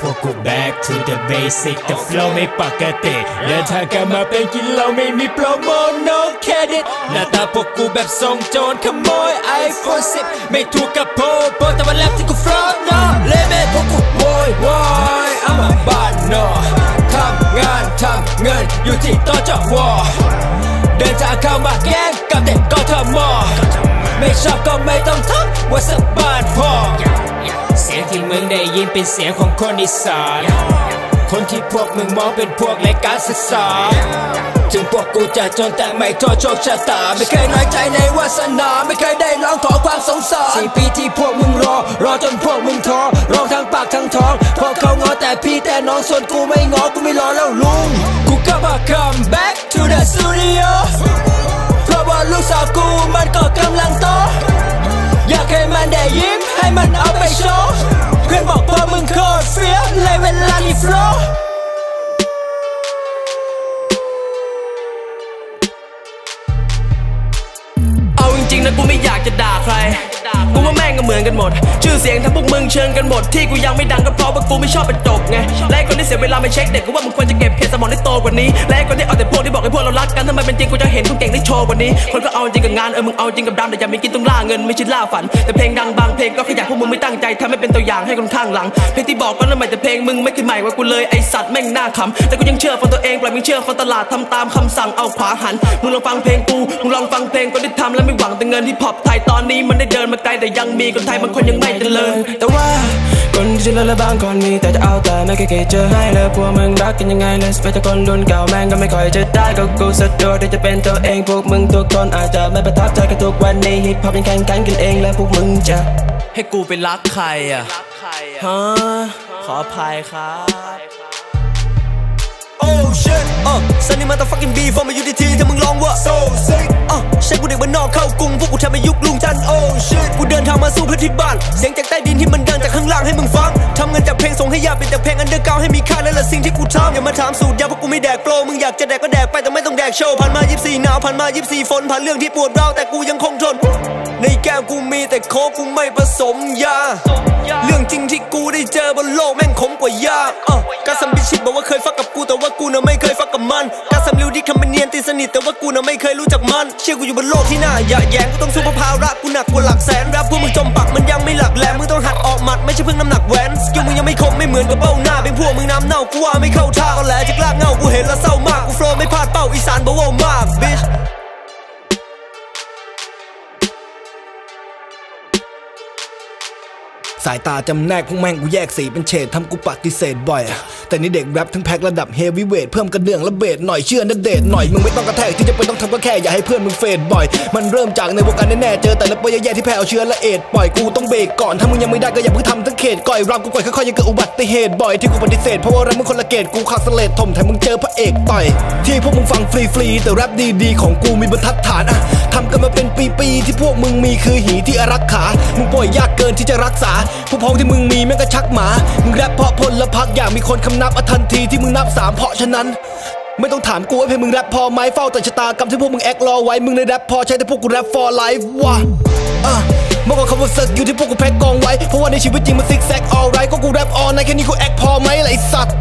พวกกู back to the basic the flow ไม่ปกติเดินทางกันมาเป็นกิโลไม่มีโปรโมท no credit หน้าตาพวกกูแบบทรงโจรขโมย iPhone 10ไม่ถูกกับโพโพแต่วันแรกที่กู from no limit พวกกูโวยวายอ้ามาบ้านนอทำงานทำเงินอยู่ที่ตจว.เดินทางเข้ามาแย่งกับเด็กกทม.ไม่ชอบก็ไม่ต้องทักว่าสบายพอเสียงที่มึงได้ยินเป็นเสียงของคนอีสานคนที่พวกมึงมองเป็นพวกไร้การศึกษาถึงพวกกูจะจนแต่ไม่โทษโชคชะตาไม่เคยน้อยใจในวาสนาไม่เคยได้ร้องขอความสงสารสี่ปีที่พวกมึงรอจนพวกมึงท้อร้องทั้งปากทั้งท้องพวกเขาง้อแต่พี่แต่น้องส่วนกูไม่ง้อกูไม่รอแล้วลุงกูก็มา come back to the studio เพราะว่าลูกสาวกูมันก็กำลังโตอยากให้มันได้ยิ้มให้มันเอาไปโชว์เพื่อนบอกพอมึงโคตรเฟี้ยวเลยเวลาที่ flowเอาจริงๆนะกูไม่อยากจะด่าใครกูว่าแม่งก็เหมือนกันหมดชื่อเสียงทั้งพวกมึงเชิงกันหมดที่กูยังไม่ดังก็เพราะว่ากูไม่ชอบเป็นจบไงและคนที่เสียเวลาไม่เช็คเด็กกูว่ามึงควรจะเก็บเพจสมองได้โตกว่านี้และคนที่เอาแต่พวกที่บอกให้พวกเรารักกันทำไมเป็นจริงกูจะเห็นกูเก่งได้โชว์กว่านี้คนก็เอาจริงกับงานมึงเอาจริงกับดำแต่อย่าไม่กินต้องล่าเงินไม่ใช่ล่าฝันแต่เพลงดังบางเพลงก็ขยะพวกมึงไม่ตั้งใจทำให้เป็นตัวอย่างให้คนข้างหลังเพลงที่บอกก็นั่นหมายแต่เพลงมึงไม่เคยใหม่กว่ากูเลยไอสัตว์แม่งหน้าขำแต่กูยังเชื่อฟังตัวเองปล่อยมึงเชื่อฟังตลาดทำตามคำสั่งเอาขวาหันมึงลองฟังเพลงกูมึงลองฟังเพลงก็ได้ทำและไม่หวังแต่เงินที่พอปไทยตอนนี้มันได้เดินมาไกลแต่ยังมีคนไทยบางคนยังไม่เจริญแต่ว่าคนที่เลิศและบางคนมีแต่จะเอาแต่ไม่เคยเจอให้เลยพวกมึงรักกันยังไงเลยไปจากคนรุ่นเก่าแม่งก็ไม่ค่อยจะได้ก็กูสะดวกที่จะเป็นตัวเองพวกมึงทุกคนอาจจะไม่ประทับใจกันทุกวันนี้ฮิปฮอปยังแข่งขันกันเองและพวกมึงจะให้กูไปรักใครอะฮะขออภัยครับOh shit Sunny motherfucking B พอมาอยู่ที่ทีถ้ามึงลองว่า So sick ใช่กูเด็กบ้านนอกเข้ากรุงพวกกูแทบไม่ยุคลุงจัน Oh shit กูเดินทางมาสู้เพื่อที่บ้านเสียงจากใต้ดินที่มันดังจากข้างล่างให้มึงฟังทำเงินจากเพลงส่งให้ยาเป็นจากเพลงอันเดอร์กราวด์ให้มีค่านั่นแหละสิ่งที่กูทำอย่ามาถามสูตรยาเพราะกูไม่แดกโปรมึงอยากจะแดกก็แดกไปแต่ไม่ต้องแดกโชว์ผ่านมา24หนาวผ่านมา24ฝนผ่านเรื่องที่ปวดร้าวแต่กูยังคงทนในแก้วกูมีแต่โค้กกูไม่ผสมยาเรื่องจริงที่กูได้เจอบนโลกแม่งขมกว่ายากกาซัมบิชิตบอกว่าเคยฟักกับกูแต่ว่ากูน่ะไม่เคยฟักกับมันกาซัมลิวดิคทำเป็นเนียนตีสนิทแต่ว่ากูน่ะไม่เคยรู้จักมันเชื่อกูอยู่บนโลกที่น่าหยาดแยงกูต้องสู้เพราะภาระกูหนักกว่าหลักแสนแรปพวกมึงจมปักมันยังไม่หลักแหลมมึงต้องหัดออกหมัดไม่ใช่เพิ่งน้ำหนักแหวนสกิลมึงยังไม่คมไม่เหมือนกับเบ้าหน้าเป็นพวกมึงน้ำเน่ากูว่าไม่เข้าท่าก็แหละจากลากเงากูเห็นแล้วเศร้ามากกูโฟล์ไม่พลาดเป้าอีสานบอกว่ามาก bitchสายตาจำแนกพวกแม่งกูแยกสีเป็นเฉดทำกูปฏิเสธบ่อยแต่นี่เด็กแรปทั้งแพ็คระดับเฮฟวีเวทเพิ่มกระเดื่องและเบสหน่อยเชื่อนะเดทหน่อยมึงไม่ต้องกระแทกที่จะเป็นต้องทำก็แค่อย่าให้เพื่อนมึงเฟดบ่อยมันเริ่มจากในวงการแน่ๆเจอแต่ละปอยแย่ที่แพ้เอาเชื้อและเอดปล่อยกูต้องเบรกก่อนถ้ามึงยังไม่ได้ก็อย่าเพิ่งทำทั้งเขตก่อยรำกูก่อยค่อยๆยังเกิดอุบัติเหตุบ่อยที่กูปฏิเสธเพราะว่าแรปมึงคนละเกตกูขาดเสลดถมแถมมึงเจอพระเอกต่อยที่พวกมึงฟังฟรีๆแต่แรปดีๆของกูมีบรรทัดฐานทำกันมาเป็นปีๆที่พวกมึงมีคือหีที่อารักขามึงป่วยยากเกินที่จะรักษาผู้พ้องที่มึงมีแม่งก็ชักหมามึงแรปเพราะพลและพักอยากมีคนคำนับอทันทีที่มึงนับสามเพราะฉะนั้นไม่ต้องถามกูว่าเพลงมึงแรปพอไหมเฝ้าแต่ชะตากรรมที่พวกมึงแอครอไว้มึงในแรปพอใช้แต่พวกกูแรป for life วะมากกว่าคำว่าเซิร์กอยู่ที่พวกกูแพ็กกองไว้เพราะว่าในชีวิตจริงมันซิกแซก alright ก็กูแรป all night แค่นี้กูแอคพอไหมล่ะไอ้สัตว์